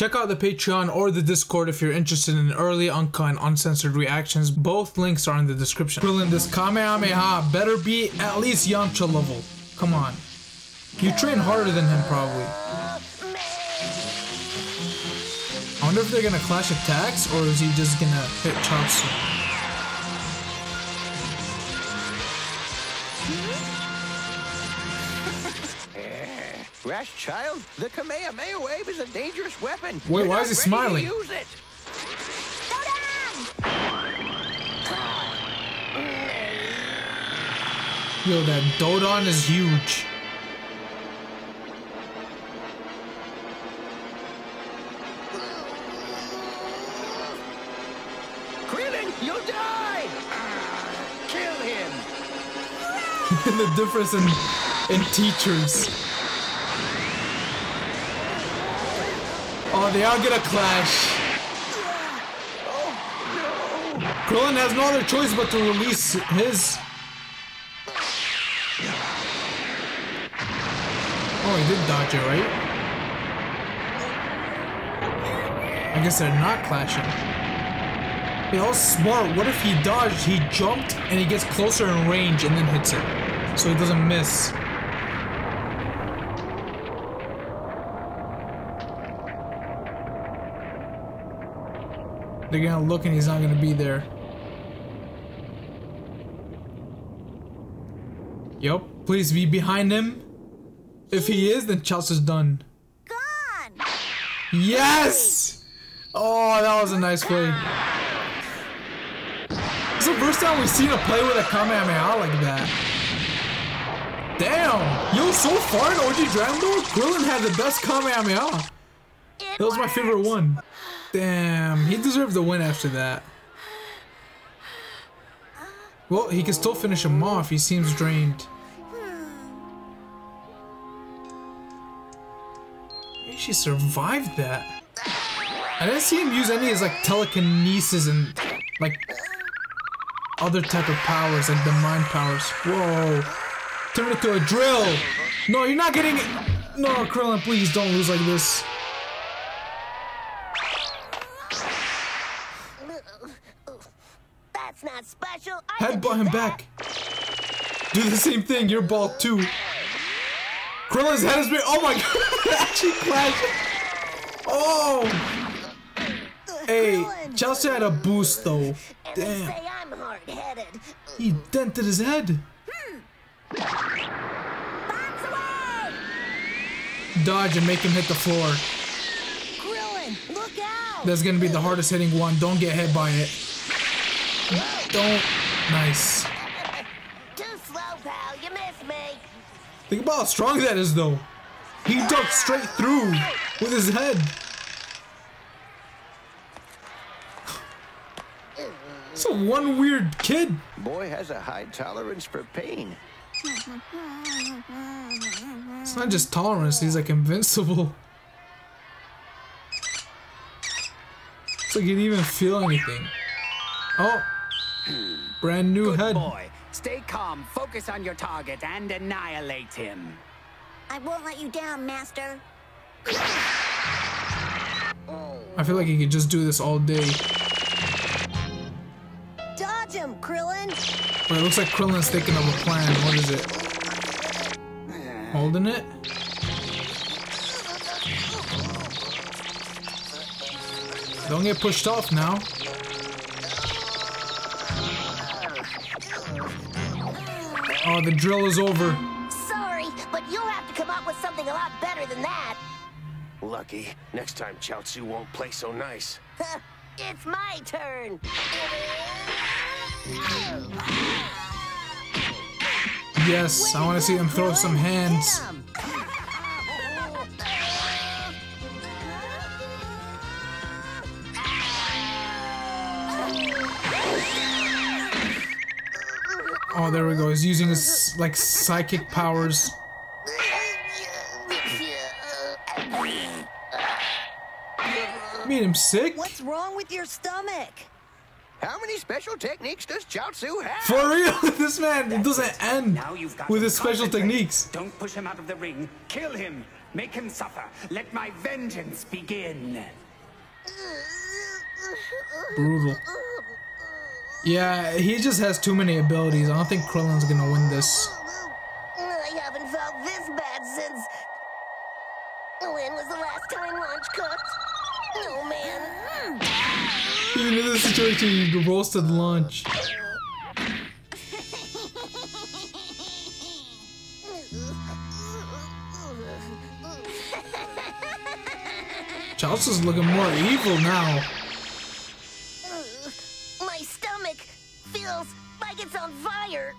Check out the Patreon or the Discord if you're interested in early, uncut, and uncensored reactions. Both links are in the description. Krillin, this Kamehameha better be at least Yamcha level. Come on. You train harder than him, probably. I wonder if they're gonna clash attacks, or is he just gonna hit Chiaotzu? Rash child, the Kamehameha wave is a dangerous weapon. Wait, why is he smiling? Use it. Yo, that Dodon is huge. Krillin, you'll die! Kill him! The difference in teachers. Oh, they are gonna clash. Oh, no. Krillin has no other choice but to release his. Oh, he did dodge it, right? I guess they're not clashing. They're all smart. What if he dodged, he jumped, and he gets closer in range and then hits it, so he doesn't miss. They're gonna look and he's not gonna be there. Yup. Please be behind him. If he is, then Chiaotzu's done. Gone. Yes! Oh, that was a nice play. It's the first time we've seen a play with a Kamehameha like that. Damn! Yo, so far in OG Dragon Ball, Krillin had the best Kamehameha. That was my favorite one. Damn, he deserved the win after that. Well, he can still finish him off. He seems drained. She survived that. I didn't see him use any of his like telekinesis and like other type of powers, like the mind powers. Whoa! Turn it to a drill. No, you're not getting it. No, Krillin, please don't lose like this. That's not special. Headbutt him back. Do the same thing. You're bald too. Krillin's head has been. Oh my god! It actually clashed. Oh. Hey, Chiaotzu had a boost though. Damn. He dented his head. Dodge and make him hit the floor. That's gonna be the hardest hitting one. Don't get hit by it. Don't. Nice. Think about how strong that is though. He ducked straight through with his head. It's a one weird kid. Boy has a high tolerance for pain. It's not just tolerance, he's like invincible. It's like he didn't even feel anything. Oh, brand new head. Boy. Stay calm, focus on your target, and annihilate him. I won't let you down, Master. I feel like he could just do this all day. Dodge him, Krillin! But it looks like Krillin's thinking of a plan. What is it? Holding it? Don't get pushed off now. Oh, the drill is over. Sorry, but you'll have to come up with something a lot better than that. Lucky. Next time Chiaotzu won't play so nice. It's my turn. Yes, I want to see him throw some hands. Oh, there we go. He's using his, like, psychic powers. Made him sick? What's wrong with your stomach? How many special techniques does Chiaotzu have? For real? This man, it doesn't end with his special techniques. Don't push him out of the ring. Kill him. Make him suffer. Let my vengeance begin. Brutal. Yeah, he just has too many abilities. I don't think Krillin's gonna win this. I haven't felt this bad since... When was the last time Launch cooked? No, man. Even in this situation, you roasted Launch. Chiaotzu's looking more evil now. My stomach feels like it's on fire.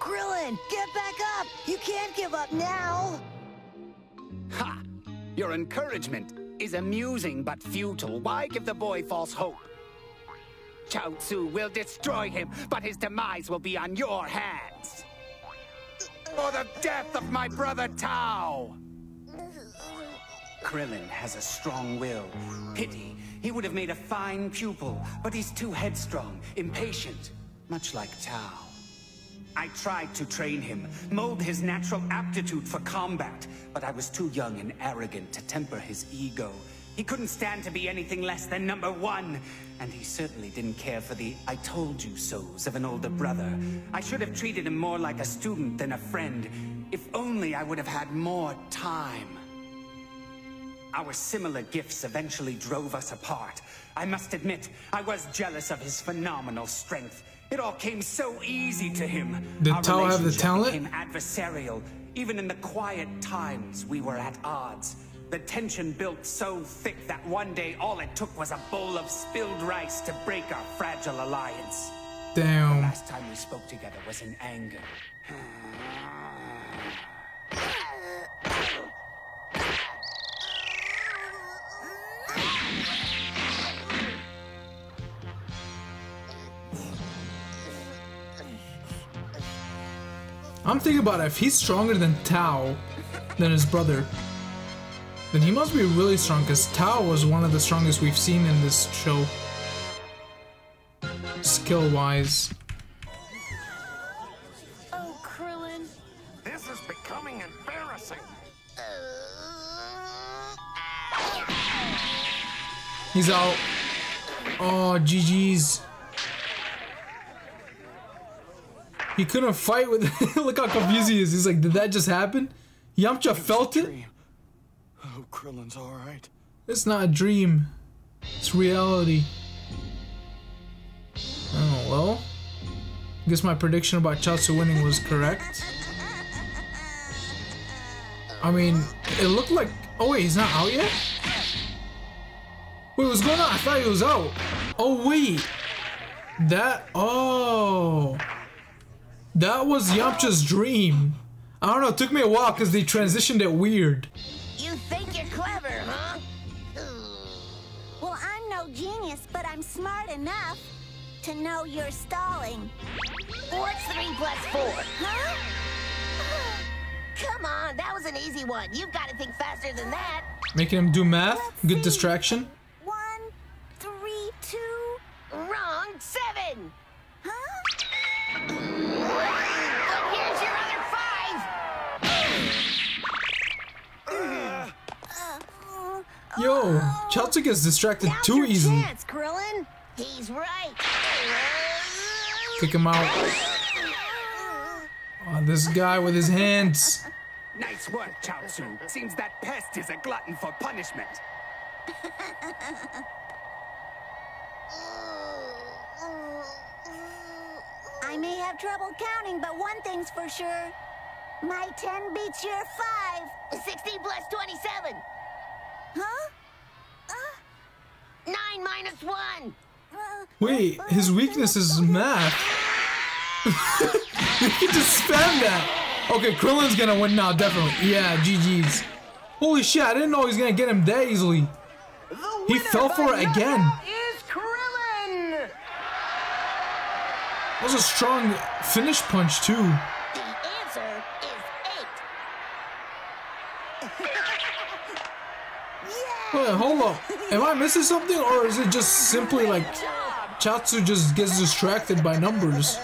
Krillin, get back up. You can't give up now. Ha! Your encouragement is amusing but futile. Why give the boy false hope? Chiaotzu will destroy him, but his demise will be on your hands. Or the death of my brother Tao. Krillin has a strong will. Pity, he would have made a fine pupil, but he's too headstrong, impatient, much like Tao. I tried to train him, mold his natural aptitude for combat, but I was too young and arrogant to temper his ego. He couldn't stand to be anything less than #1, and he certainly didn't care for the I-told-you-sos of an older brother. I should have treated him more like a student than a friend. If only I would have had more time. Our similar gifts eventually drove us apart. I must admit, I was jealous of his phenomenal strength. It all came so easy to him. Did Tao have the talent? Our relationship became adversarial. Even in the quiet times, we were at odds. The tension built so thick that one day all it took was a bowl of spilled rice to break our fragile alliance. Damn. The last time we spoke together was in anger. I'm thinking about it, if he's stronger than Tao, than his brother, then he must be really strong, because Tao was one of the strongest we've seen in this show, skill-wise. Oh, Krillin. This is becoming embarrassing. He's out. Oh, GG's. He couldn't fight with it. Look how confused he is. He's like, did that just happen? Yamcha felt it? I hope Krillin's alright. It's not a dream. It's reality. Oh, well. I guess my prediction about Chiaotzu winning was correct. I mean, it looked like... Oh, wait, he's not out yet? Wait, what's going on? I thought he was out. Oh, wait. That... Oh... That was Yamcha's dream. I don't know, it took me a while because they transitioned it weird. You think you're clever, huh? Well, I'm no genius, but I'm smart enough to know you're stalling. What's 3 plus 4? Huh? Come on, that was an easy one. You've got to think faster than that. Making him do math, good distraction. 1, 3, 2... Wrong, 7! Huh? Here's your other 5. Yo, Chiaotzu gets distracted too easy. Chance, Krillin. He's right. Kick him out. Oh, this guy with his hands. Nice work, Chiaotzu. Seems that pest is a glutton for punishment. I may have trouble counting, but one thing's for sure. My 10 beats your 5. 16 plus 27. Huh? 9 minus 1. Wait, his weakness is math. You can just spam that. Okay, Krillin's gonna win now, definitely. Yeah, GG's. Holy shit, I didn't know he was gonna get him that easily. He fell for it again. That was a strong finish punch, too. The answer is 8. Wait, hold up. Am I missing something, or is it just simply like Chiaotzu just gets distracted by numbers?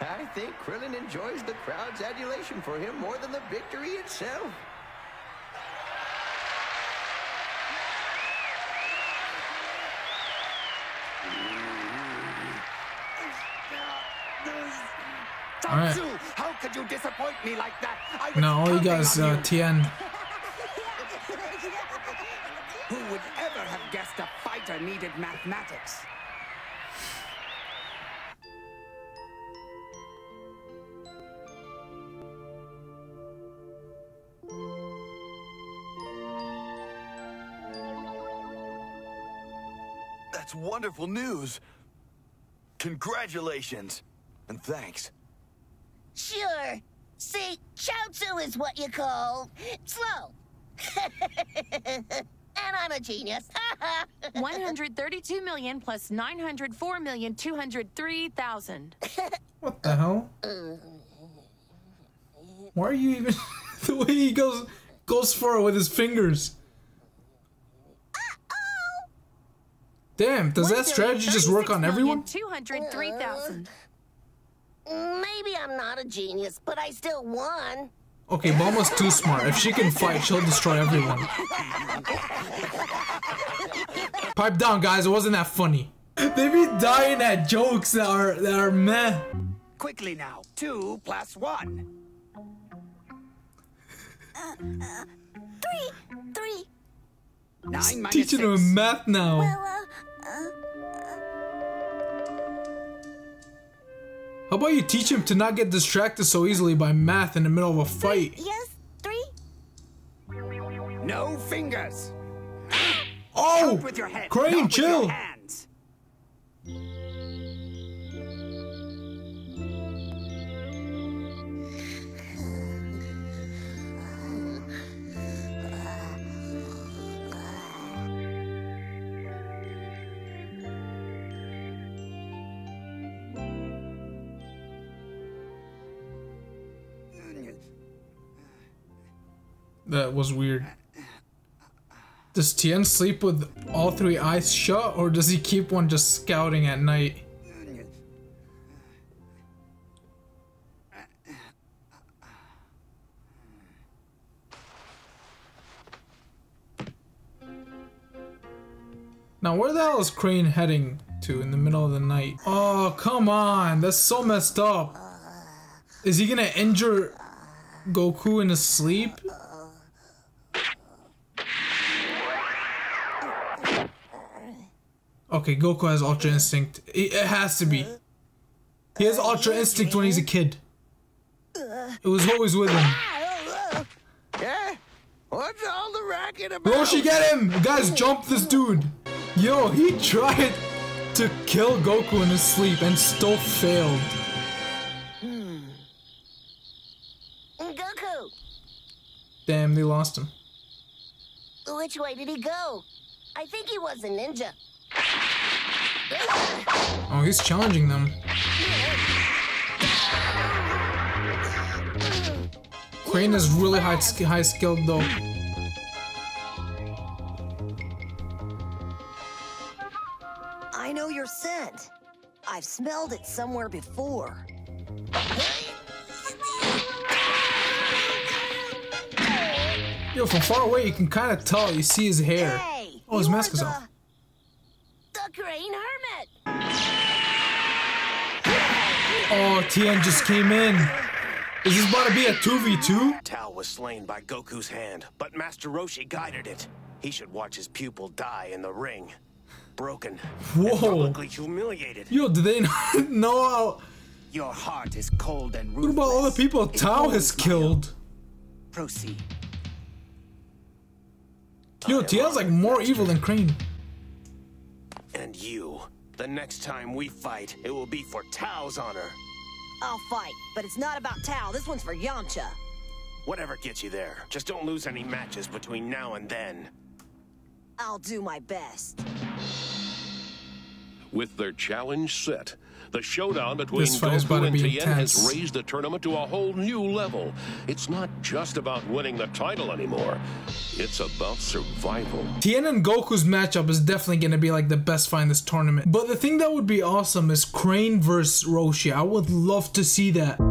I think Krillin enjoys the crowd's adulation for him more than the victory itself. Alright. How could you disappoint me like that? No, all you got is Tien. Who would ever have guessed a fighter needed mathematics? That's wonderful news. Congratulations, and thanks. Sure. See, Chiaotzu is what you call slow. And I'm a genius. 132,000,000 plus 904,203,000. What the hell? Why are you even the way he goes for it with his fingers? Damn, does that strategy just work on everyone? 203,000. Maybe I'm not a genius, but I still won. Okay, Bulma's too smart. If she can fight, she'll destroy everyone. Pipe down, guys. It wasn't that funny. They be dying at jokes that are meh. Quickly now, 2 plus 1. 3. 9 minus 6. Teaching him math now. Well, how about you teach him to not get distracted so easily by math in the middle of a fight? Yes, 3. No fingers. Oh, with your head, Crane, chill. With your hands. That was weird. Does Tien sleep with all 3 eyes shut, or does he keep one just scouting at night? Now where the hell is Crane heading to in the middle of the night? Oh, come on, that's so messed up. Is he gonna injure Goku in his sleep? Okay, Goku has ultra instinct. It has to be. He has ultra instinct when he's a kid. It was always with him. Yeah? What's all the racket about? Roshi, get him! Guys, jump this dude! Yo, he tried to kill Goku in his sleep and still failed. Goku! Damn, they lost him. Which way did he go? I think he was a ninja. Oh, he's challenging them. Crane is really high skilled though. I know your scent. I've smelled it somewhere before. Yo, from far away you can kind of tell. You see his hair. Hey, oh, his mask is off. Oh, Tien just came in. Is this about to be a 2v2? Tao was slain by Goku's hand, but Master Roshi guided it. He should watch his pupil die in the ring. Broken. Whoa. And publicly humiliated. Yo, do they not know how... Your heart is cold and ruthless. What about all the people Tao has killed? Proceed. Yo, Tien's like more evil than Crane. And you. The next time we fight, it will be for Tao's honor. I'll fight, but it's not about Tao. This one's for Yamcha. Whatever gets you there, just don't lose any matches between now and then. I'll do my best. With their challenge set, the showdown between Goku and Tien has raised the tournament to a whole new level. It's not just about winning the title anymore. It's about survival. Tien and Goku's matchup is definitely going to be like the best fight in this tournament. But the thing that would be awesome is Crane versus Roshi. I would love to see that.